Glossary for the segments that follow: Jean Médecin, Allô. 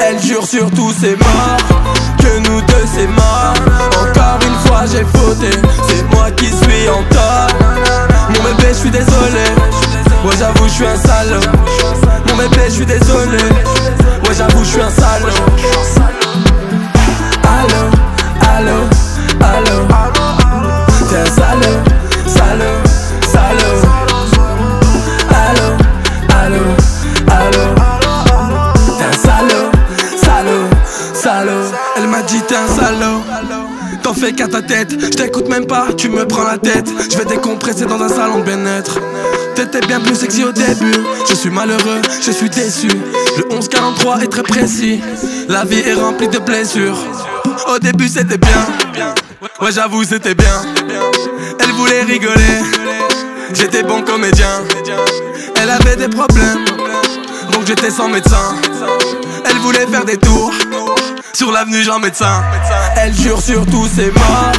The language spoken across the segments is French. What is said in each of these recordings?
Elle jure sur tous ses morts que nous deux c'est mort. Encore une fois j'ai fauté, c'est moi qui suis en tort. Mon bébé je suis désolé, ouais j'avoue je suis un salaud. Mon bébé je suis désolé, ouais j'avoue je suis un salaud. Allô, allô, allô, t'es un salaud, salaud, salaud. Allô, allô, allô, t'es un salaud, salaud, salaud. Elle m'a dit t'es un salaud, t'en fais qu'à ta tête. Je t'écoute même pas, tu me prends la tête. Je vais décompresser dans un salon de bien-être. T'étais bien plus sexy au début. Je suis malheureux, je suis déçu. Le 11-43 est très précis. La vie est remplie de blessures. Au début c'était bien, ouais j'avoue c'était bien. Elle voulait rigoler, j'étais bon comédien. Elle avait des problèmes, donc j'étais sans médecin. Elle voulait faire des tours sur l'avenue Jean Médecin. Elle jure sur tous ses morts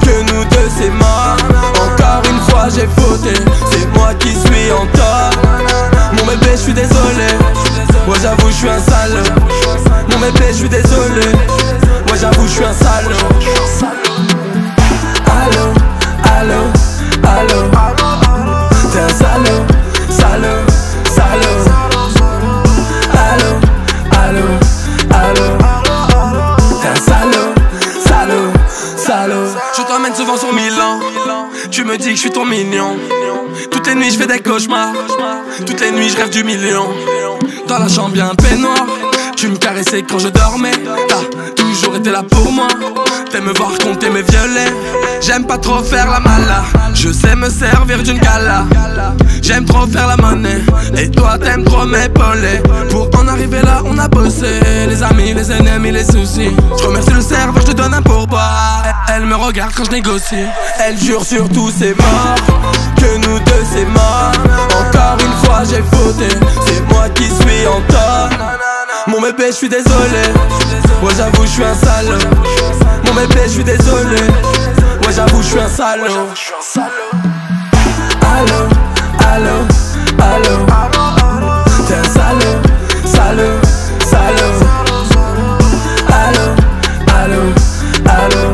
que nous deux c'est mort. Encore une fois j'ai fauté, c'est moi qui suis en tort. Mon bébé je suis désolé, moi j'avoue je suis un salaud. Mon bébé je suis désolé, moi j'avoue je suis un salaud. Allô, allô, allô, t'es un salaud, salaud, salaud. Allô, allô, allô, t'es un salaud, salaud, salaud. Je t'emmène souvent sur Milan, tu me dis que je suis ton mignon. Toutes les nuits je fais des cauchemars, toutes les nuits je rêve du million. Dans la chambre y'a un peignoir, tu me caressais quand je dormais. T'as toujours été là pour moi, t'aimes me voir compter mes violets. J'aime pas trop faire la mala, je sais me servir d'une gala. J'aime trop faire la monnaie, et toi t'aimes trop m'épauler. Pour en arriver là on a bossé, les amis, les ennemis, les soucis. Je remercie le serveur, je te donne un pourboire. Elle me regarde quand je négocie. Elle jure sur tous ses morts que nous deux c'est mort. Encore une fois j'ai fauté, c'est moi qui suis en tort. Mon bébé je suis désolé, moi j'avoue je suis un salaud. Mon bébé je suis désolé, moi j'avoue je suis un salaud. Allô, allô, allô, t'es un salaud, salaud, salaud. Allô, allô, allô,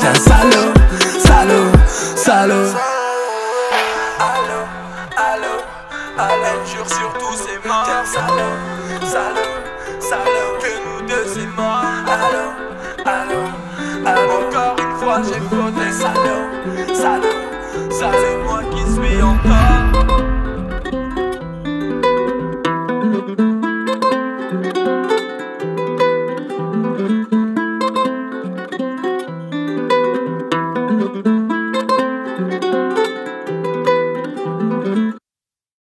t'es un salaud, salaud, salaud. Elle jure sur tous ses morts. T'es un salaud, salaud, salaud. Que nous deux c'est mort. Allô, allô, allô. Encore une fois j'ai fauté. Salaud, salaud, salaud. C'est moi qui suis encore.